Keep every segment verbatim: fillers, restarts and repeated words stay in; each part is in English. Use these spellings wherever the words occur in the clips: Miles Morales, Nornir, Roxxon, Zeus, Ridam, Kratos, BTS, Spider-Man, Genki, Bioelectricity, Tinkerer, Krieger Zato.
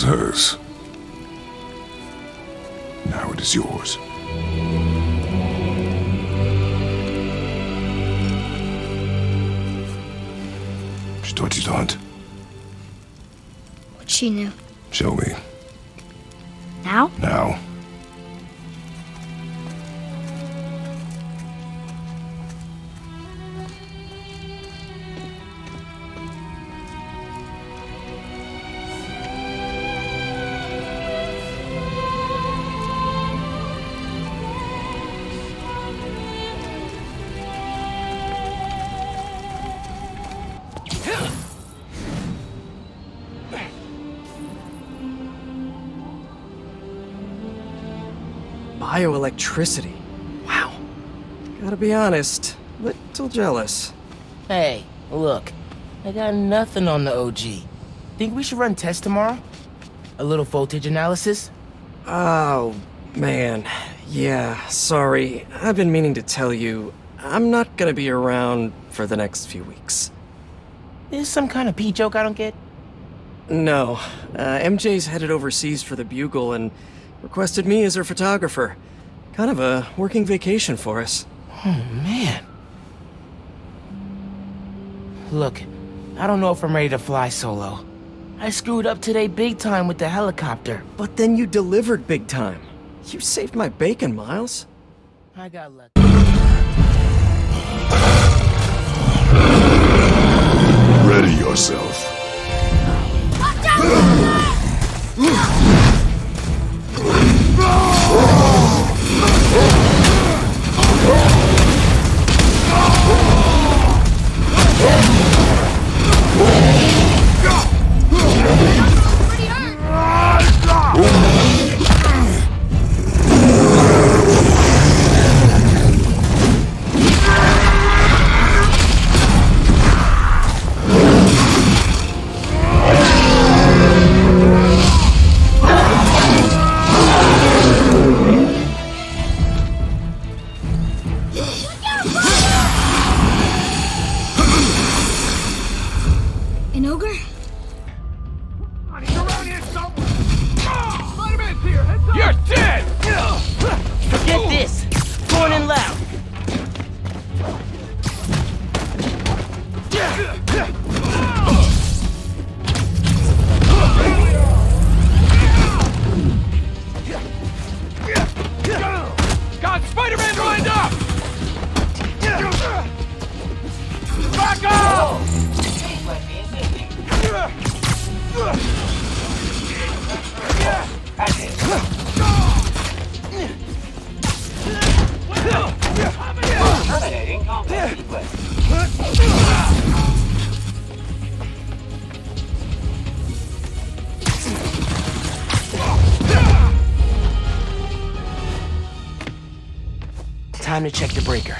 was hers. Now it is yours. She taught you to hunt. What she knew. Show me. Now? Now. Bioelectricity. Wow. Gotta be honest, little jealous. Hey, look. I got nothing on the O G. Think we should run tests tomorrow? A little voltage analysis? Oh, man. Yeah, sorry. I've been meaning to tell you, I'm not gonna be around for the next few weeks. Is some kind of pee joke I don't get? No. Uh, M J's headed overseas for the Bugle and requested me as her photographer. Kind of a working vacation for us. Oh, man. Look, I don't know if I'm ready to fly solo. I screwed up today big time with the helicopter. But then you delivered big time. You saved my bacon, Miles. I got lucky. Ready yourself. Time to check the breaker.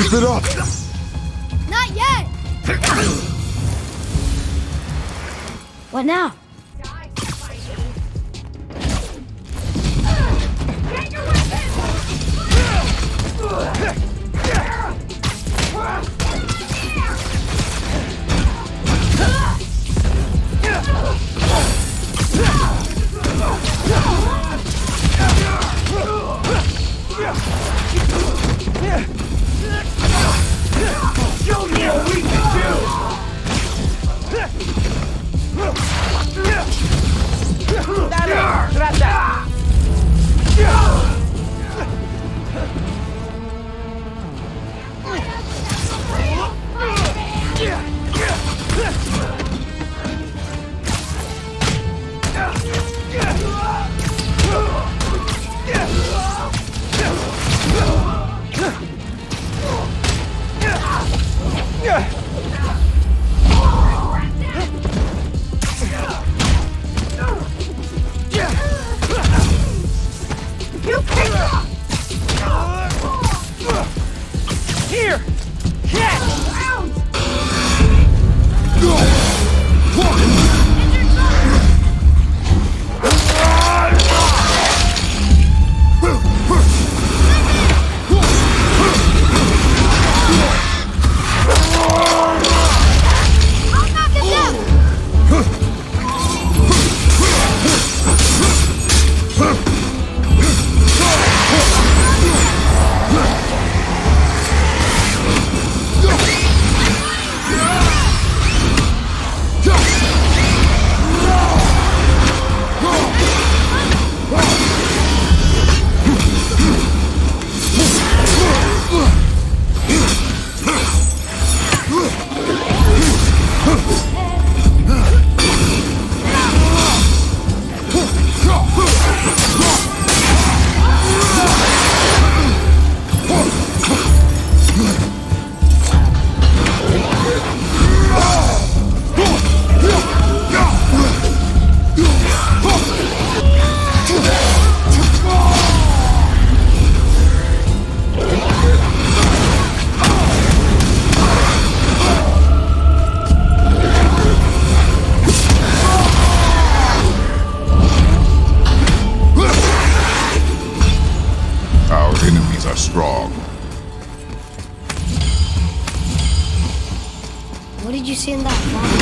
Keep it up! Not yet! What now?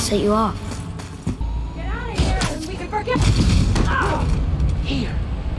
Set you off. Get out of here, and we can forget. Oh. Here,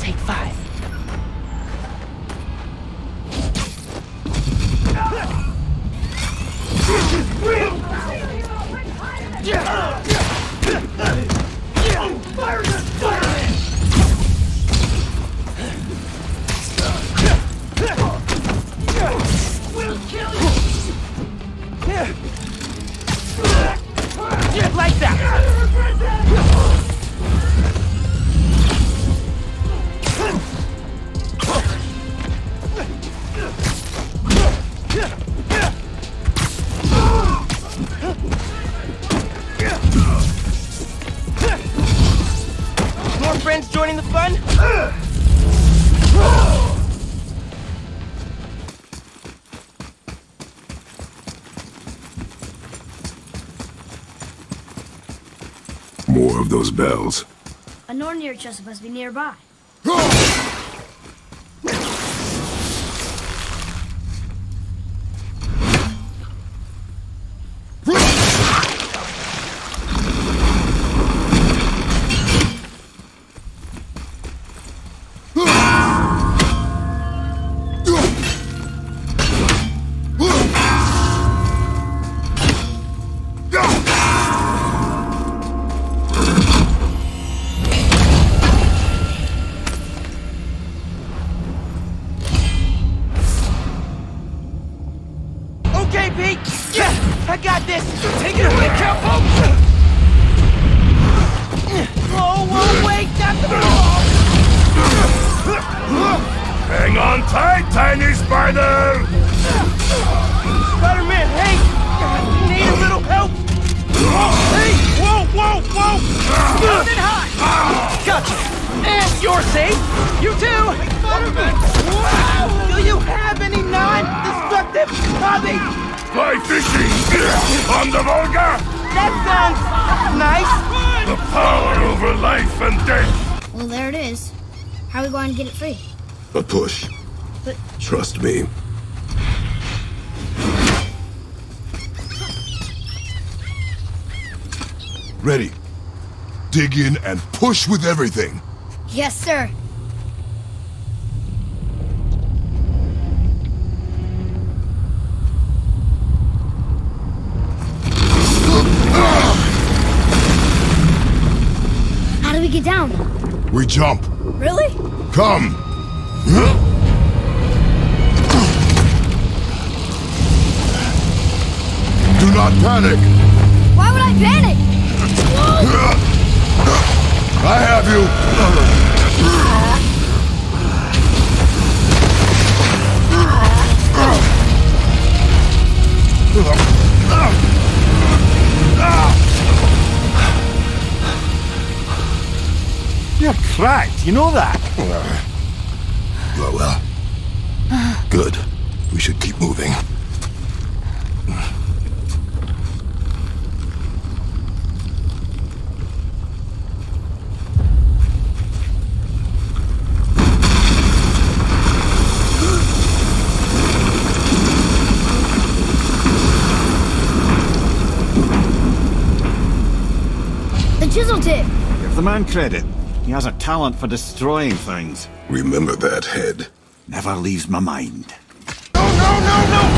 take five. Fire this fire! We'll kill you. Just like that! More friends joining the fun? More of those bells. A Nornir chest must be nearby. Dig in and push with everything. Yes, sir. How do we get down? We jump. Really? Come. Do not panic. Why would I panic? Whoa. I have you. You're cracked, you know that. Well, well. Good. We should keep moving. Man credit. He has a talent for destroying things. Remember that head. Never leaves my mind. No, no, no, no!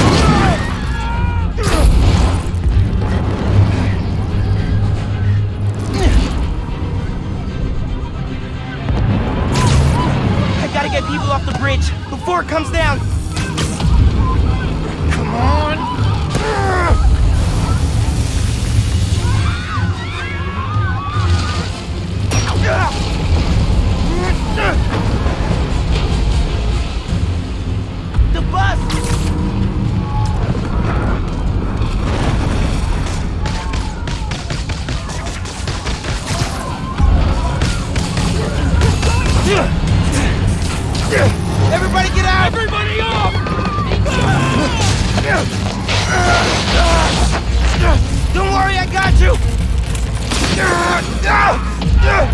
I gotta get people off the bridge before it comes down. Come on! The bus! Everybody get out! Everybody off! Don't worry, I got you! No! No!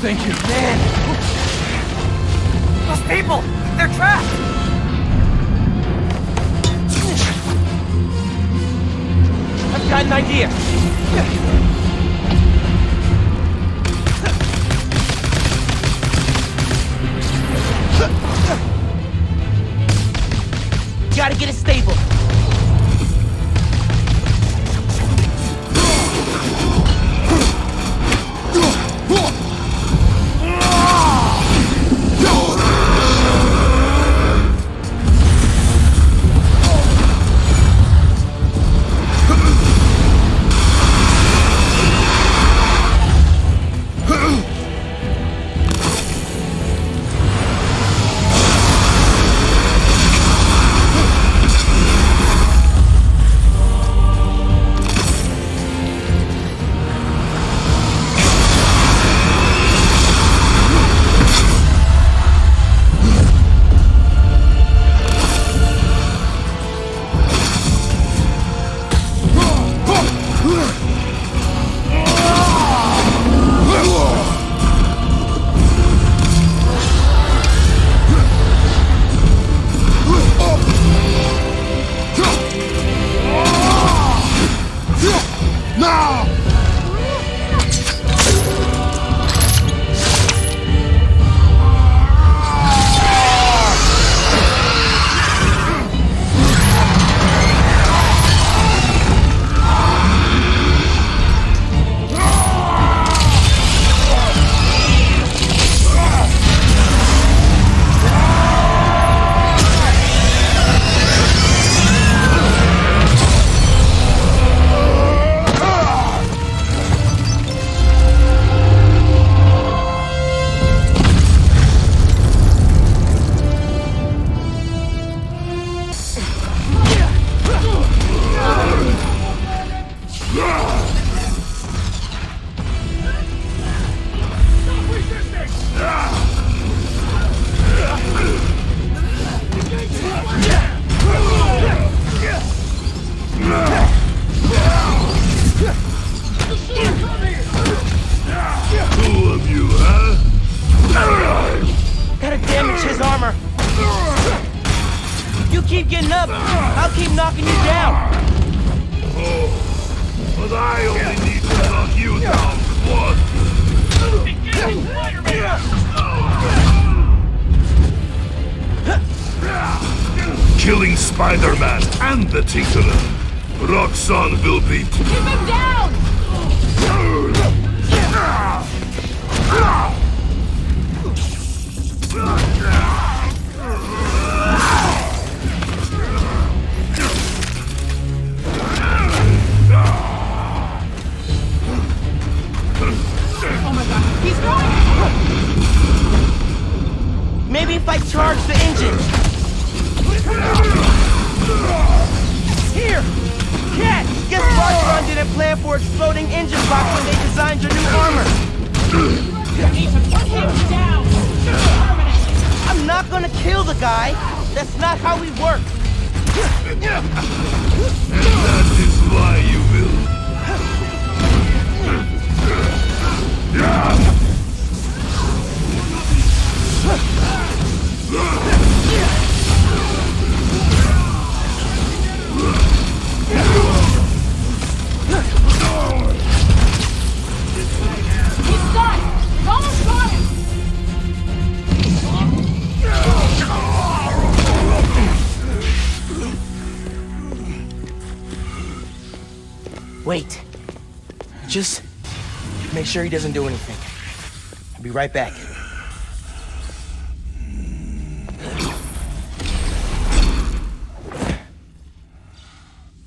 Thank you. Man! Those people! They're trapped! I've got an idea! Gotta get it stable! Killing Spider-Man and the Tinkerer. Roxxon will be... Keep him down! Oh my god, he's going! Maybe if I charge the engine! Here! Cat! Guess Roxxon didn't plan for exploding engine box when they designed your new armor! You need to put him down! I'm not gonna kill the guy! That's not how we work! And that is why you will! He's got it! He's almost got it! Wait. Just make sure he doesn't do anything. I'll be right back.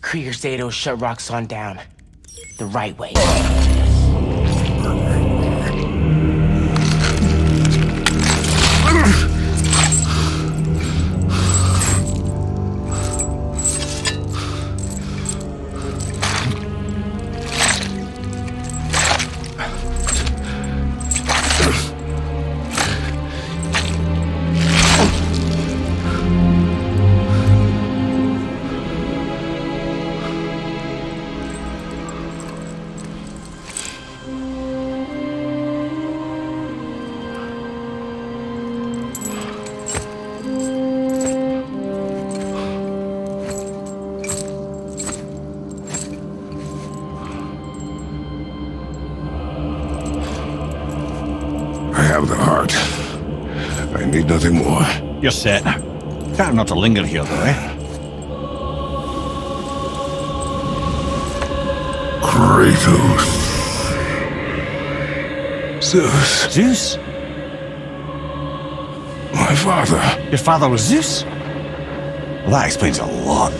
Krieger Zato shut Roxxon down the right way. You're set. Time not to linger here, though, eh? Kratos. Zeus. Zeus? My father. Your father was Zeus? Well, that explains a lot.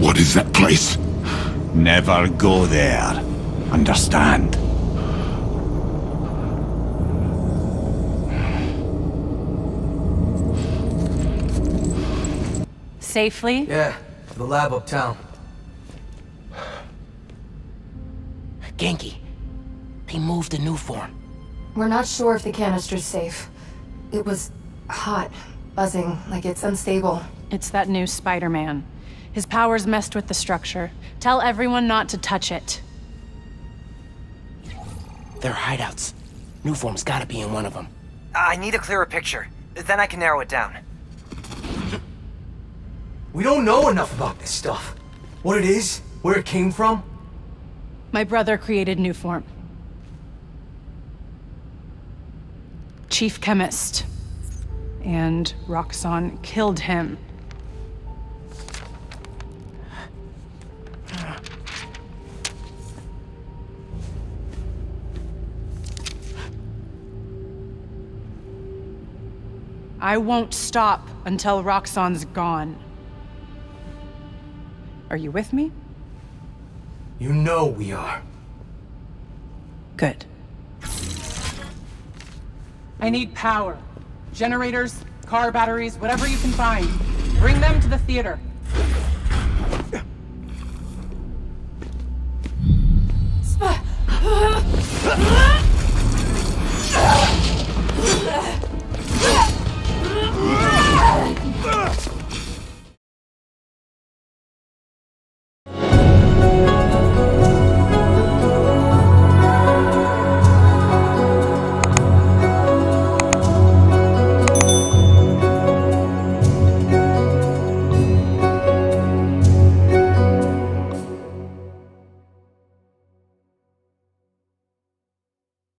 What is that place? Never go there. Understand? Safely? Yeah, to the lab uptown. Genki, they moved the new form. We're not sure if the canister's safe. It was hot, buzzing, like it's unstable. It's that new Spider-Man. His powers messed with the structure. Tell everyone not to touch it. There are hideouts. New form's gotta be in one of them. I need a clearer picture. Then I can narrow it down. We don't know enough about this stuff. What it is, where it came from. My brother created new form. Chief Chemist. And Roxxon killed him. I won't stop until Roxxon's gone. Are you with me? You know we are. Good. I need power. Generators, car batteries, whatever you can find. Bring them to the theater.